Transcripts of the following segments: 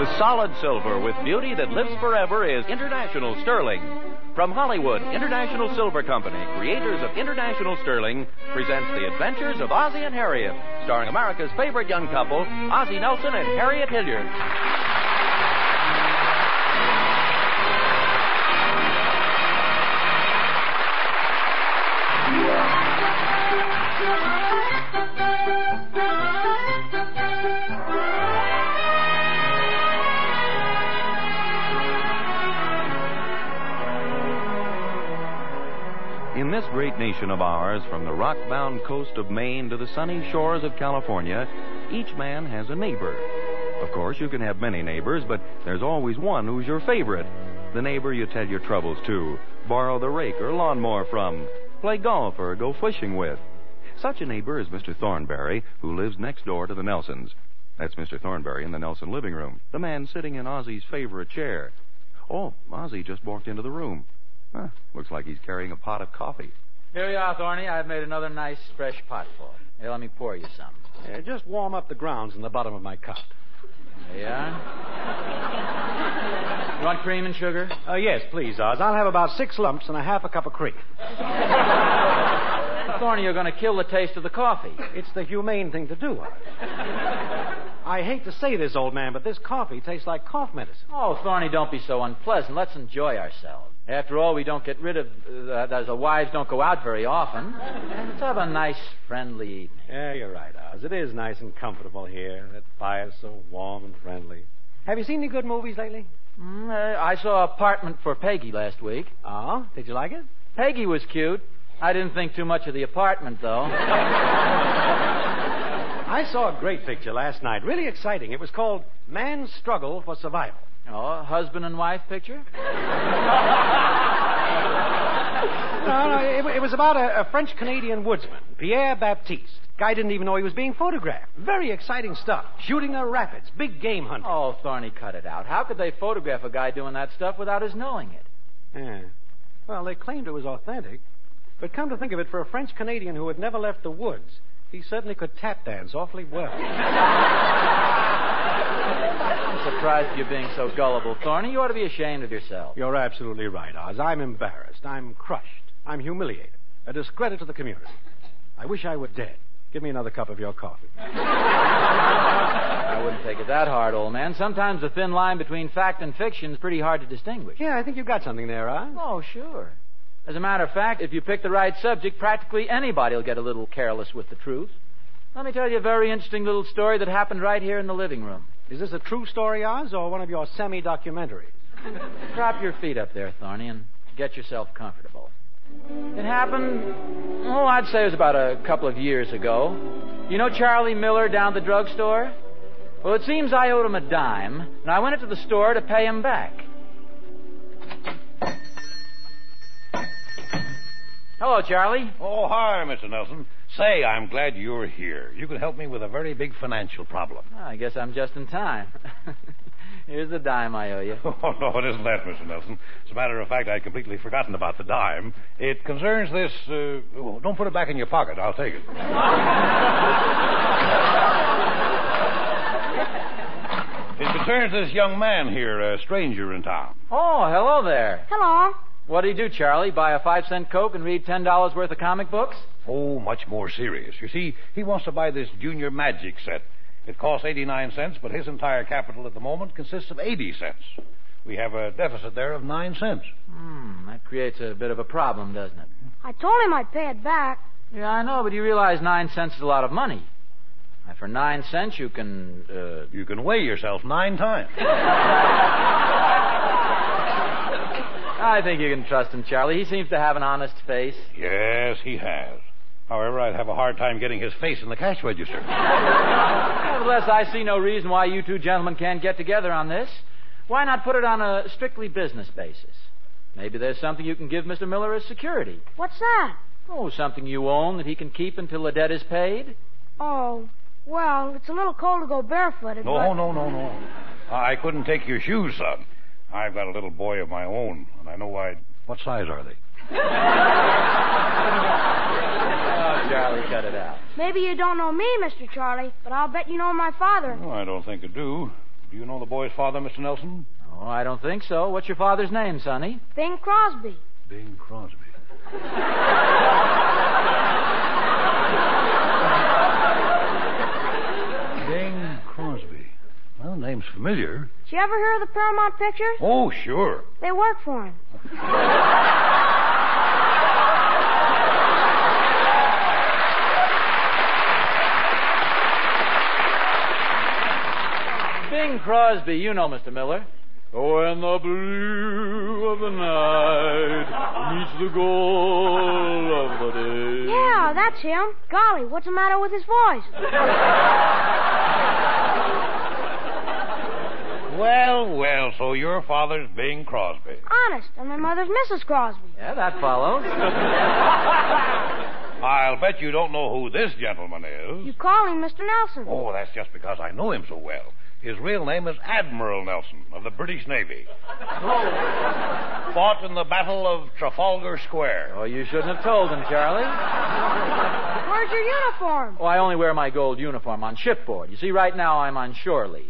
The solid silver with beauty that lives forever is International Sterling. From Hollywood, International Silver Company, creators of International Sterling, presents The Adventures of Ozzie and Harriet, starring America's favorite young couple, Ozzie Nelson and Harriet Hilliard. In this great nation of ours, from the rock-bound coast of Maine to the sunny shores of California, each man has a neighbor. Of course, you can have many neighbors, but there's always one who's your favorite. The neighbor you tell your troubles to, borrow the rake or lawnmower from, play golf or go fishing with. Such a neighbor is Mr. Thornberry, who lives next door to the Nelsons. That's Mr. Thornberry in the Nelson living room, the man sitting in Ozzie's favorite chair. Oh, Ozzie just walked into the room. Huh, looks like he's carrying a pot of coffee. Here you are, Thorny. I've made another nice, fresh potful. Here, let me pour you some. Yeah, just warm up the grounds in the bottom of my cup. Yeah? You want cream and sugar? Yes, please, Oz. I'll have about 6 lumps and a half a cup of cream. Thorny, you're going to kill the taste of the coffee. It's the humane thing to do, Oz. I hate to say this, old man, but this coffee tastes like cough medicine. Oh, Thorny, don't be so unpleasant. Let's enjoy ourselves. After all, we don't get rid of... the wives don't go out very often. Let's have a nice, friendly evening. Yeah, you're right, Oz. It is nice and comfortable here. That fire's so warm and friendly. Have you seen any good movies lately? I saw Apartment for Peggy last week. Oh? Did you like it? Peggy was cute. I didn't think too much of the apartment, though. I saw a great picture last night. Really exciting. It was called Man's Struggle for Survival. Oh, a husband and wife picture? No, it was about a French-Canadian woodsman, Pierre Baptiste. Guy didn't even know he was being photographed. Very exciting stuff. Shooting the rapids, big game hunting. Oh, Thorny, cut it out. How could they photograph a guy doing that stuff without his knowing it? Yeah. Well, they claimed it was authentic. But come to think of it, for a French-Canadian who had never left the woods... he certainly could tap dance awfully well. I'm surprised you're being so gullible, Thorny. You ought to be ashamed of yourself. You're absolutely right, Oz. I'm embarrassed. I'm crushed. I'm humiliated. A discredit to the community. I wish I were dead. Give me another cup of your coffee. I wouldn't take it that hard, old man. Sometimes the thin line between fact and fiction is pretty hard to distinguish. Yeah, I think you've got something there, Oz. Oh, sure. As a matter of fact, if you pick the right subject, practically anybody will get a little careless with the truth. Let me tell you a very interesting little story that happened right here in the living room. Is this a true story, Oz, or one of your semi-documentaries? Drop your feet up there, Thorny, and get yourself comfortable. It happened, oh, I'd say it was about a couple of years ago. You know Charlie Miller down the drugstore? Well, it seems I owed him a dime, and I went into the store to pay him back. Hello, Charlie. Oh, hi, Mr. Nelson. Say, I'm glad you're here. You could help me with a very big financial problem. Oh, I guess I'm just in time. Here's the dime I owe you. Oh, no, it isn't that, Mr. Nelson. As a matter of fact, I'd completely forgotten about the dime. It concerns this... well, don't put it back in your pocket. I'll take it. It concerns this young man here, a stranger in town. Oh, hello there. Hello. What do you do, Charlie? Buy a 5-cent Coke and read $10 worth of comic books? Oh, much more serious. You see, he wants to buy this Junior Magic set. It costs 89 cents, but his entire capital at the moment consists of 80 cents. We have a deficit there of 9 cents. That creates a bit of a problem, doesn't it? I told him I'd pay it back. Yeah, I know, but you realize 9 cents is a lot of money. For 9 cents, you can... You can weigh yourself 9 times. I think you can trust him, Charlie. He seems to have an honest face. Yes, he has. However, I'd have a hard time getting his face in the cash register. Nevertheless, I see no reason why you two gentlemen can't get together on this. Why not put it on a strictly business basis? Maybe there's something you can give Mr. Miller as security. What's that? Oh, something you own that he can keep until the debt is paid. Oh, well, it's a little cold to go barefooted. No, but... no. I couldn't take your shoes, son. I've got a little boy of my own, and I know I... What size are they? Oh, Charlie, cut it out. Maybe you don't know me, Mr. Charlie, but I'll bet you know my father. Oh, I don't think I do. Do you know the boy's father, Mr. Nelson? Oh, I don't think so. What's your father's name, Sonny? Bing Crosby. Bing Crosby. Bing Crosby. Well, name's familiar. Did you ever hear of the Paramount Pictures? Oh, sure. They work for him. Bing Crosby, you know, Mr. Miller. When the blue of the night meets the gold of the day. Yeah, that's him. Golly, what's the matter with his voice? Well, well, so your father's Bing Crosby. Honest, and my mother's Mrs. Crosby. Yeah, that follows. I'll bet you don't know who this gentleman is. You call him Mr. Nelson. Oh, that's just because I know him so well. His real name is Admiral Nelson of the British Navy. Oh. Fought in the Battle of Trafalgar Square. Oh, you shouldn't have told him, Charlie. Where's your uniform? Oh, I only wear my gold uniform on shipboard. You see, right now I'm on shore leave.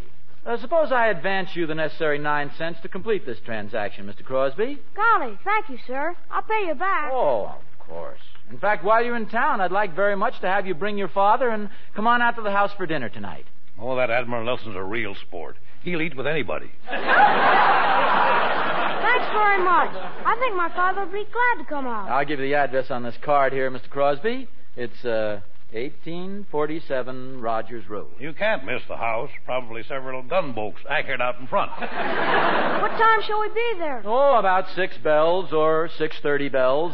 Suppose I advance you the necessary 9 cents to complete this transaction, Mr. Crosby. Golly, thank you, sir. I'll pay you back. Oh, of course. In fact, while you're in town, I'd like very much to have you bring your father and come on out to the house for dinner tonight. Oh, that Admiral Nelson's a real sport. He'll eat with anybody. Thanks very much. I think my father would be glad to come out. I'll give you the address on this card here, Mr. Crosby. It's 1847 Rogers Road. You can't miss the house. Probably several gunboats anchored out in front. What time shall we be there? Oh, about 6 bells or 6:30 bells.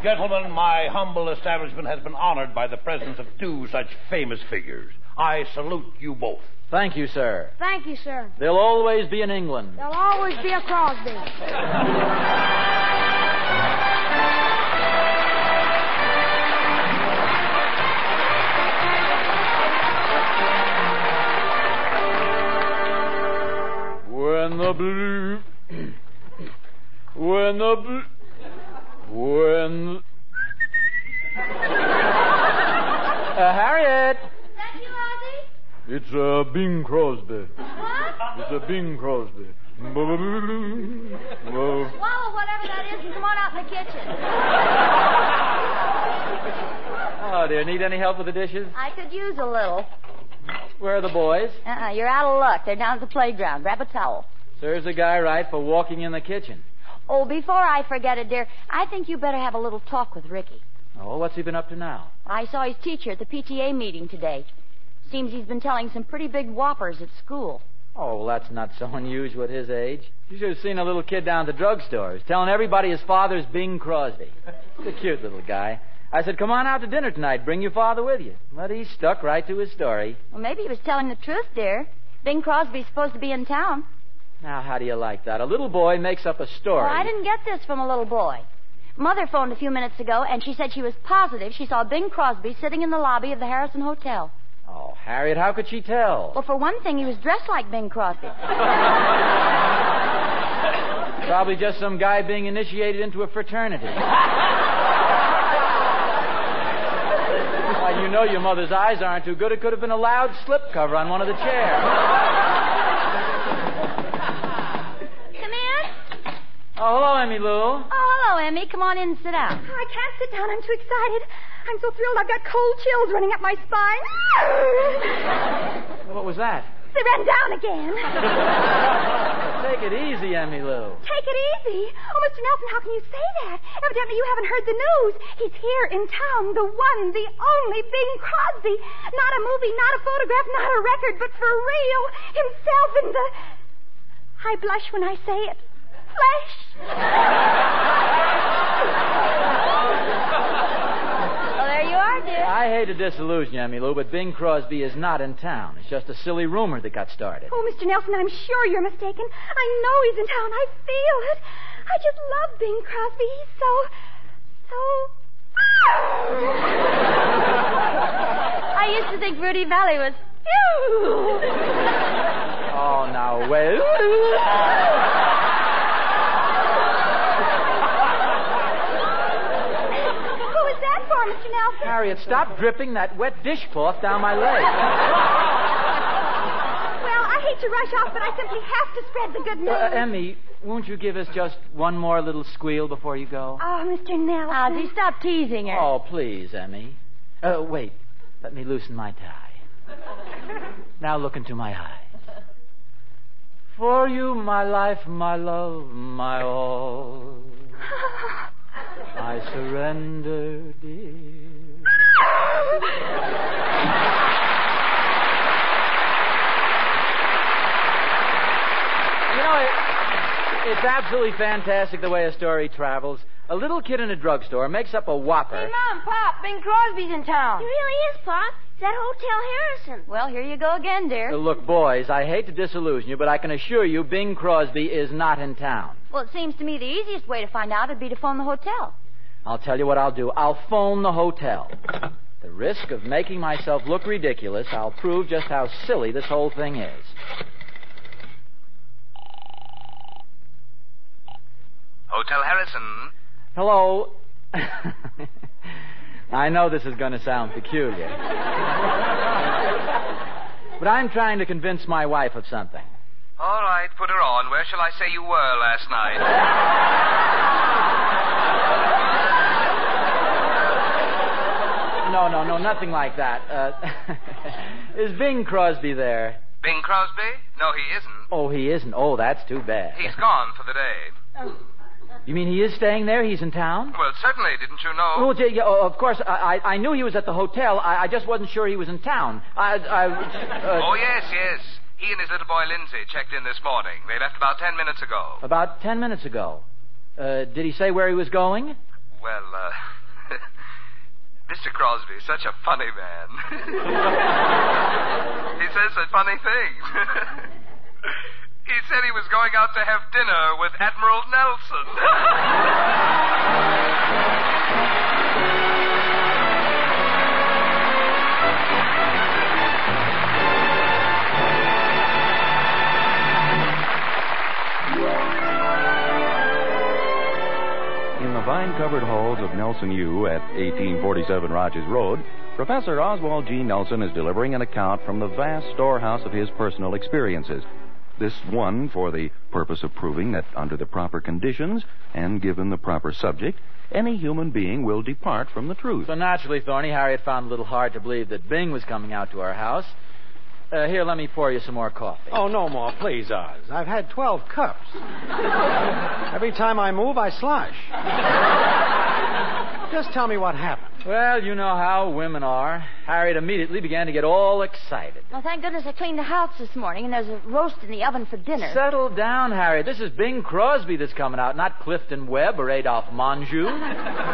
Gentlemen, my humble establishment has been honored by the presence of 2 such famous figures. I salute you both. Thank you, sir. Thank you, sir. They'll always be in England. They'll always be a Crosby. Harriet! Is that you, Ozzie? It's Bing Crosby. What? It's Bing Crosby. Swallow whatever that is and come on out in the kitchen. Oh, dear. Need any help with the dishes? I could use a little. Where are the boys? You're out of luck. They're down at the playground. Grab a towel. Serves a guy right for walking in the kitchen. Oh, before I forget it, dear, I think you better have a little talk with Ricky. Oh, what's he been up to now? I saw his teacher at the PTA meeting today. Seems he's been telling some pretty big whoppers at school. Oh, well, that's not so unusual at his age. You should have seen a little kid down at the drugstore. He's telling everybody his father's Bing Crosby. He's a cute little guy. I said, come on out to dinner tonight. Bring your father with you. But he stuck right to his story. Well, maybe he was telling the truth, dear. Bing Crosby's supposed to be in town. Now, how do you like that? A little boy makes up a story. Well, I didn't get this from a little boy. Mother phoned a few minutes ago, and she said she was positive she saw Bing Crosby sitting in the lobby of the Harrison Hotel. Oh, Harriet, how could she tell? Well, for one thing, he was dressed like Bing Crosby. Probably just some guy being initiated into a fraternity. Well, you know your mother's eyes aren't too good. It could have been a loud slipcover on one of the chairs. Oh, hello, Emmy Lou. Oh, hello, Emmy. Come on in and sit down. Oh, I can't sit down. I'm too excited. I'm so thrilled. I've got cold chills running up my spine. Well, what was that? They ran down again. Take it easy, Emmy Lou. Take it easy? Oh, Mr. Nelson, how can you say that? Evidently you haven't heard the news. He's here in town, the one, the only Bing Crosby. Not a movie, not a photograph, not a record, but for real, himself in the... I blush when I say it. Flesh. Well, there you are, dear. I hate to disillusion you, Emmy Lou, but Bing Crosby is not in town. It's just a silly rumor that got started. Oh, Mr. Nelson, I'm sure you're mistaken. I know he's in town. I feel it. I just love Bing Crosby. He's so... I used to think Rudy Vallee was... Oh, now, well... for, Mr. Nelson? Harriet, stop dripping that wet dishcloth down my leg. Well, I hate to rush off, but I simply have to spread the good news. Emmy, won't you give us just one more little squeal before you go? Oh, Mr. Nelson. Ozzie, stop teasing her. Oh, please, Emmy. Wait. Let me loosen my tie. Now look into my eyes. For you, my life, my love, my all. I surrender, dear. It's absolutely fantastic the way a story travels. A little kid in a drugstore makes up a whopper. Hey, Mom, Pop, Bing Crosby's in town. He really is, Pop. It's at Hotel Harrison. Well, here you go again, dear. Look, boys, I hate to disillusion you, but I can assure you Bing Crosby is not in town. Well, it seems to me the easiest way to find out would be to phone the hotel. I'll tell you what I'll do. I'll phone the hotel. At the risk of making myself look ridiculous, I'll prove just how silly this whole thing is. Hotel Harrison. Hello. I know this is going to sound peculiar. But I'm trying to convince my wife of something. All right, put her on. Where shall I say you were last night? No, nothing like that. Is Bing Crosby there? Bing Crosby? No, he isn't. Oh, he isn't? Oh, that's too bad. He's gone for the day. You mean he is staying there? He's in town? Well, certainly. Didn't you know? Well, yeah, of course. I knew he was at the hotel. I just wasn't sure he was in town. Oh, yes. He and his little boy, Lindsay, checked in this morning. They left about 10 minutes ago. About 10 minutes ago? Did he say where he was going? Well, Mr. Crosby, such a funny man. He says such funny things. He said he was going out to have dinner with Admiral Nelson. In the vine-covered halls of Nelson U at 1847 Rogers Road, Professor Oswald G. Nelson is delivering an account from the vast storehouse of his personal experiences. This one for the purpose of proving that under the proper conditions and given the proper subject, any human being will depart from the truth. So naturally, Thorny, Harriet found it a little hard to believe that Bing was coming out to our house. Here, let me pour you some more coffee. Oh, no more, please, Oz. I've had 12 cups. Every time I move, I slosh. Just tell me what happened. Well, you know how women are. Harriet immediately began to get all excited. Well, thank goodness I cleaned the house this morning, and there's a roast in the oven for dinner. Settle down, Harriet. This is Bing Crosby that's coming out, not Clifton Webb or Adolph Monjou.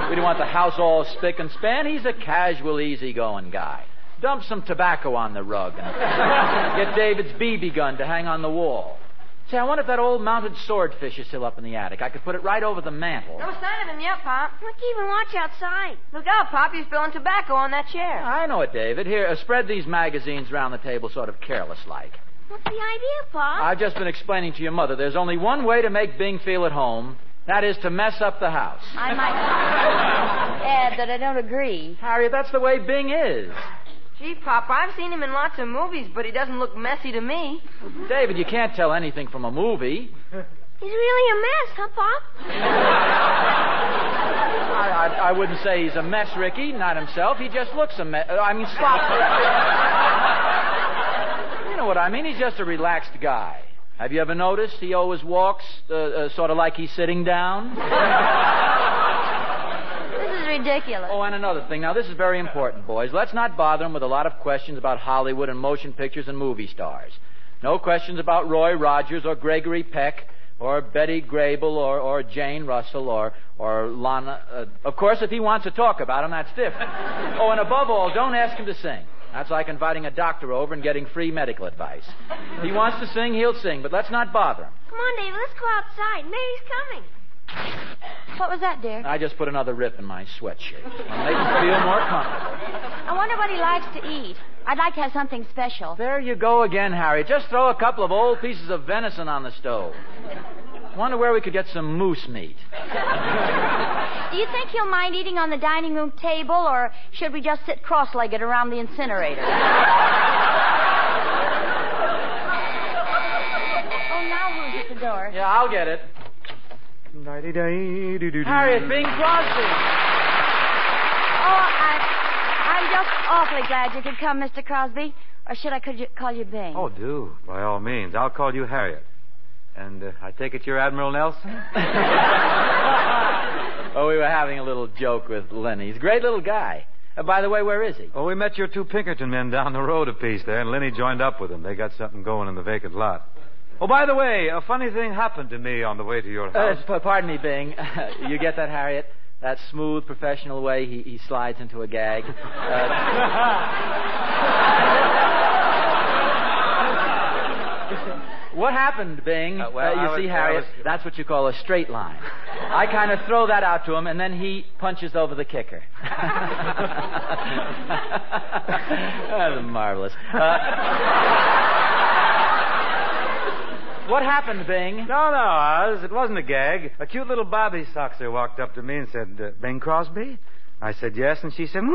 We don't want the house all spick and span. He's a casual, easygoing guy. Dump some tobacco on the rug. Get David's BB gun to hang on the wall. Say, I wonder if that old mounted swordfish is still up in the attic. I could put it right over the mantel. No sign of him yet, Pop. Look, even watch outside. Look out, Pop. He's spilling tobacco on that chair. I know it, David. Here, spread these magazines around the table sort of careless-like. What's the idea, Pop? I've just been explaining to your mother there's only one way to make Bing feel at home. That is to mess up the house. I might add that I don't agree. Harriet, that's the way Bing is. Gee, Pop, I've seen him in lots of movies, but he doesn't look messy to me. David, you can't tell anything from a movie. He's really a mess, huh, Pop? I wouldn't say he's a mess, Ricky. Not himself. He just looks a mess. I mean, sloppy. You know what I mean. He's just a relaxed guy. Have you ever noticed he always walks sort of like he's sitting down? Ridiculous. Oh, and another thing. Now, this is very important, boys. Let's not bother him with a lot of questions about Hollywood and motion pictures and movie stars. No questions about Roy Rogers or Gregory Peck or Betty Grable or Jane Russell or Lana. Of course, if he wants to talk about them, that's different. Oh, and above all, don't ask him to sing. That's like inviting a doctor over and getting free medical advice. If he wants to sing, he'll sing, but let's not bother him. Come on, David. Let's go outside. Mary's coming. What was that, dear? I just put another rip in my sweatshirt. I'll make him feel more comfortable. I wonder what he likes to eat. I'd like to have something special. There you go again, Harry. Just throw a couple of old pieces of venison on the stove. Wonder where we could get some moose meat. Do you think he'll mind eating on the dining room table, or should we just sit cross-legged around the incinerator? Oh, now who's at the door? Yeah, I'll get it. Harriet, Bing Crosby. I'm just awfully glad you could come, Mr. Crosby. Or could you call you Bing? Oh, do. By all means. I'll call you Harriet. And I take it you're Admiral Nelson? Oh, we were having a little joke with Lenny. He's a great little guy. By the way, where is he? Oh, we met your two Pinkerton men down the road a piece there, and Lenny joined up with them. They got something going in the vacant lot. Oh, by the way, a funny thing happened to me on the way to your house. Pardon me, Bing. You get that, Harriet? That smooth, professional way he slides into a gag. What happened, Bing? Harriet, that's what you call a straight line. I kind of throw that out to him, and then he punches over the kicker. That's marvelous. What happened, Bing? No, Oz. It wasn't a gag. A cute little Bobby Soxer walked up to me and said, Bing Crosby? I said, yes, and she said, knows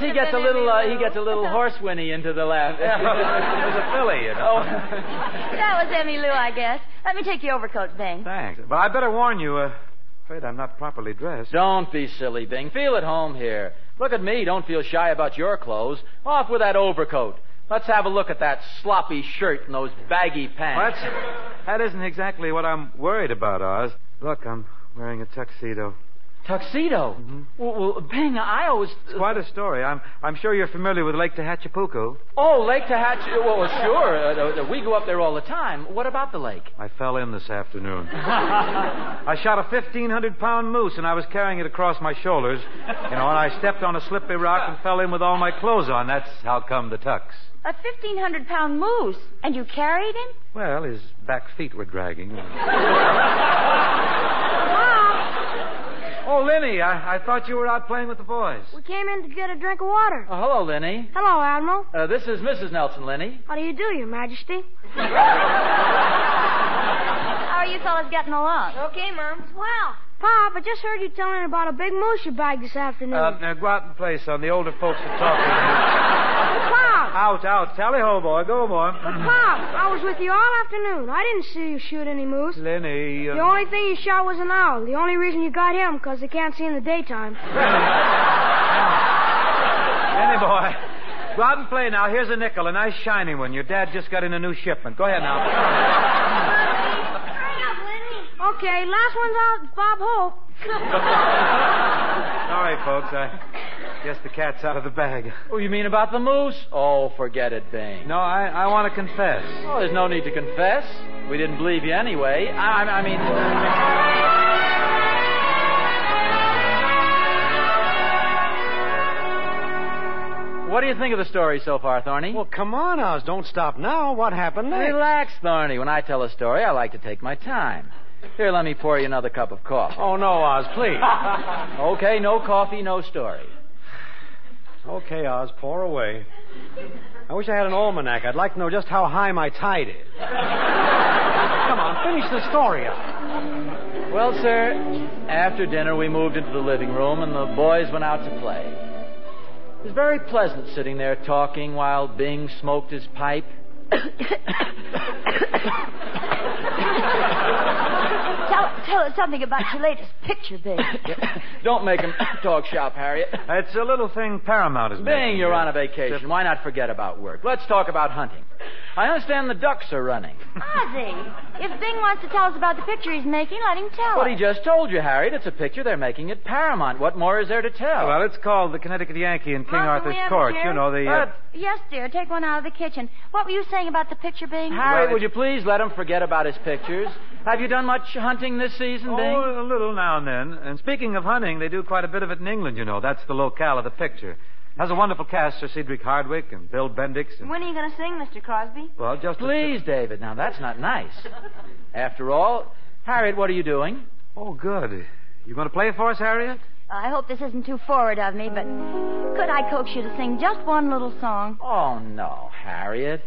he gets a little horse whinny into the laugh. It was a filly, you know. That was Emmy Lou, I guess. Let me take your overcoat, Bing. Thanks. But I better warn you, afraid I'm not properly dressed. Don't be silly, Bing. Feel at home here. Look at me. Don't feel shy about your clothes. Off with that overcoat. Let's have a look at that sloppy shirt and those baggy pants. What? That isn't exactly what I'm worried about, Oz. Look, I'm wearing a tuxedo. Tuxedo? Mm-hmm. Well, Bing, I always... It's quite a story. I'm sure you're familiar with Lake Tehachapuku. Oh, Lake Tehachapuku. Well, sure. We go up there all the time. What about the lake? I fell in this afternoon. I shot a 1,500-pound moose, and I was carrying it across my shoulders. You know, and I stepped on a slippery rock and fell in with all my clothes on. That's how come the tux. A 1,500-pound moose? And you carried him? Well, his back feet were dragging. Oh, Lenny, I thought you were out playing with the boys. We came in to get a drink of water. Oh, hello, Lenny. Hello, Admiral. This is Mrs. Nelson, Lenny. How do, Your Majesty? How are you fellas getting along? Okay, Mom. Wow. Pop, I just heard you telling about a big moose you bagged this afternoon. Now go out and play, son. The older folks are talking. Pop! Out. Tally ho, boy. Go, boy. But, Pop, I was with you all afternoon. I didn't see you shoot any moose. Lenny... The only thing you shot was an owl. The only reason you got him, because they can't see in the daytime. Lenny, boy. Go out and play now. Here's a nickel, a nice shiny one. Your dad just got in a new shipment. Go ahead now. Okay, last one's out, Bob Hope. Sorry, folks, I guess the cat's out of the bag. Oh, you mean about the moose? Oh, forget it, Bing. No, I want to confess. Oh, there's no need to confess. We didn't believe you anyway. I mean... What do you think of the story so far, Thorny? Well, come on, Oz, don't stop now. What happened next? Relax, Thorny. When I tell a story, I like to take my time. Here, let me pour you another cup of coffee. Oh, no, Oz, please. Okay, no coffee, no story. Okay, Oz, pour away. I wish I had an almanac. I'd like to know just how high my tide is. Come on, finish the story, Oz. Well, sir, after dinner we moved into the living room and the boys went out to play. It was very pleasant sitting there talking while Bing smoked his pipe. Tell us something about your latest picture, Bing. Don't make him talk shop, Harriet. It's a little thing Paramount is making. Bing, you're on a vacation. Why not forget about work? Let's talk about hunting. I understand the ducks are running. Ozzie, if Bing wants to tell us about the picture he's making, let him tell us. What he just told you, Harriet. It's a picture they're making at Paramount. What more is there to tell? Well, it's called The Connecticut Yankee in King Arthur's Court. You know, the... Yes, dear. Take one out of the kitchen. What were you saying about the picture, Bing? Harriet, would you please let him forget about his pictures? Have you done much hunting this season, Bing? Oh, a little now and then. And speaking of hunting, they do quite a bit of it in England, you know. That's the locale of the picture. It has a wonderful cast, Sir Cedric Hardwick and Bill Bendix. And... When are you going to sing, Mr. Crosby? Well, just... Please, David, now that's not nice. After all, Harriet, what are you doing? Oh, good. You going to play for us, Harriet? I hope this isn't too forward of me, but could I coax you to sing just one little song? Oh, no, Harriet.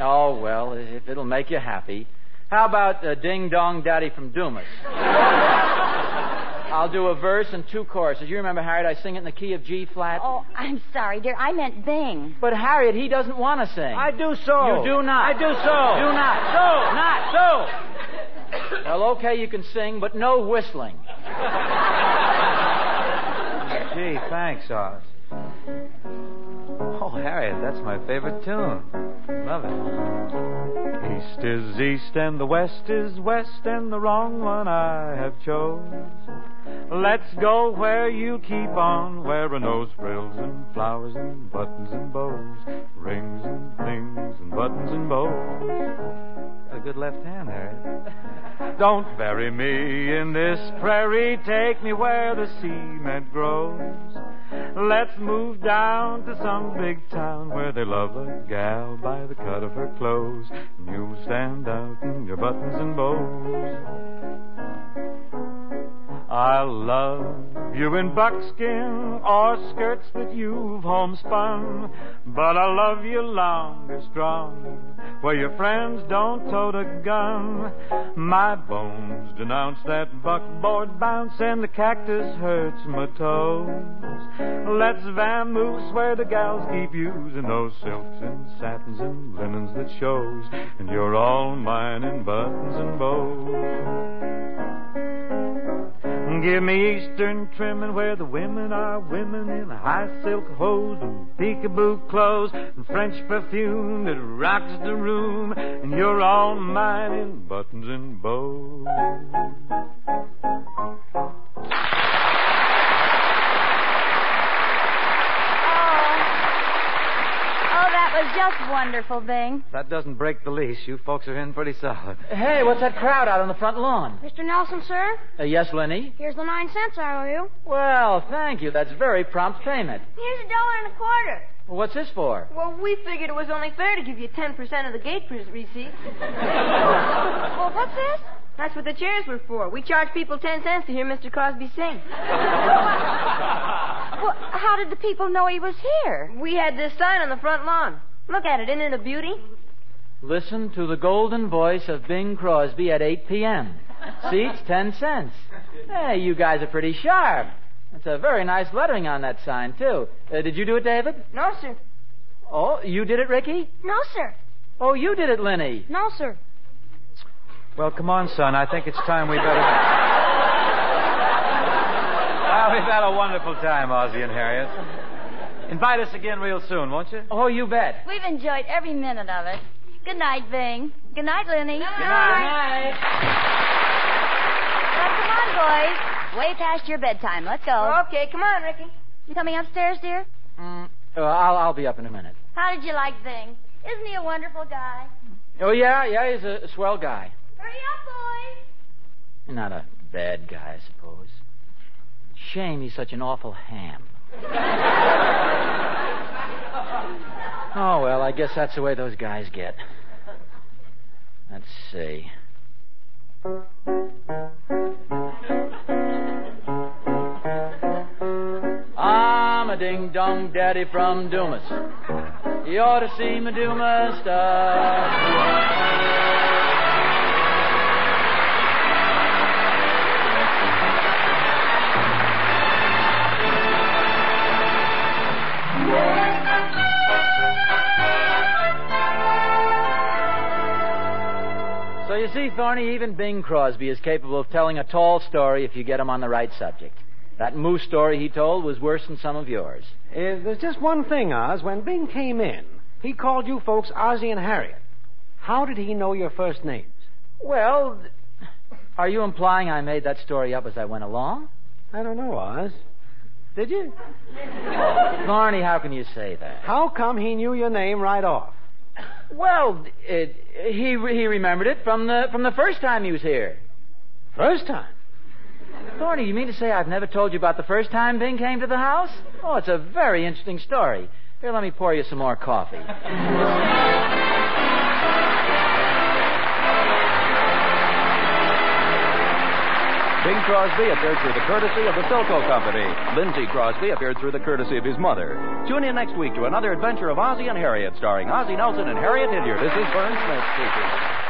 Oh, well, if it'll make you happy... How about Ding Dong Daddy from Dumas? I'll do a verse and two choruses. You remember, Harriet, I sing it in the key of G flat. Oh, I'm sorry, dear. I meant Bing. But, Harriet, he doesn't want to sing. I do so. You do not. I do so. Do not. So. Not. So. Well, okay, you can sing, but no whistling. Gee, thanks, Oz. Oh, Harriet, that's my favorite tune. Love it. East is east and the west is west, and the wrong one I have chose. Let's go where you keep on wearing those frills and flowers and buttons and bows, rings and things and buttons and bows. A good left hand, Harriet. Don't bury me in this prairie, take me where the cement grows. Let's move down to some big town where they love a gal by the cut of her clothes, and you'll stand out in your buttons and bows. I'll love you in buckskin or skirts that you've homespun, but I'll love you longer, stronger, where your friends don't tote a gun. My bones denounce that buckboard bounce, and the cactus hurts my toes. Let's vamoose where the gals keep using those silks and satins and linens that shows, and you're all mine in buttons and bows. Give me eastern trimming where the women are women in high silk hose and peekaboo clothes and French perfume that rocks the room, and you're all mine in buttons and bows. Oh, that was just wonderful, Bing. That doesn't break the lease. You folks are in pretty solid. Hey, what's that crowd out on the front lawn? Mr. Nelson, sir? Yes, Lenny? Here's the 9 cents I owe you. Well, thank you. That's very prompt payment. Here's $1.25. What's this for? Well, we figured it was only fair to give you 10% of the gate receipt. Well, what's this? That's what the chairs were for. We charge people 10 cents to hear Mr. Crosby sing. Well, how did the people know he was here? We had this sign on the front lawn. Look at it. Isn't it a beauty? Listen to the golden voice of Bing Crosby at 8 p.m. Seats, 10 cents. Hey, you guys are pretty sharp. That's a very nice lettering on that sign, too. Did you do it, David? No, sir. Oh, you did it, Ricky? No, sir. Oh, you did it, Lenny? No, sir. Well, come on, son. I think it's time we better... Well, we've had a wonderful time, Ozzie and Harriet. Invite us again real soon, won't you? Oh, you bet. We've enjoyed every minute of it. Good night, Bing. Good night, Lenny. Good night. Good night. Well, come on, boys. Way past your bedtime. Let's go. Okay, come on, Ricky. You coming upstairs, dear? I'll be up in a minute. How did you like Bing? Isn't he a wonderful guy? Oh, yeah, he's a swell guy. Hurry up, boys. Not a bad guy, I suppose. Shame he's such an awful ham. Oh, well, I guess that's the way those guys get. Let's see. I'm a ding-dong daddy from Dumas. You ought to see my Dumas stuff. So you see, Thorny, even Bing Crosby is capable of telling a tall story if you get him on the right subject. That moose story he told was worse than some of yours. There's just one thing, Oz. When Bing came in, he called you folks Ozzie and Harriet. How did he know your first names? Well, are you implying I made that story up as I went along? I don't know, Oz. Did you? Barney, how can you say that? How come he knew your name right off? Well, he remembered it from the first time he was here. First time? Thorny, you mean to say I've never told you about the first time Bing came to the house? Oh, it's a very interesting story. Here, let me pour you some more coffee. Bing Crosby appeared through the courtesy of the Philco Company. Lindsay Crosby appeared through the courtesy of his mother. Tune in next week to another adventure of Ozzie and Harriet, starring Ozzie Nelson and Harriet Hilliard. This is Burns Smith speaking.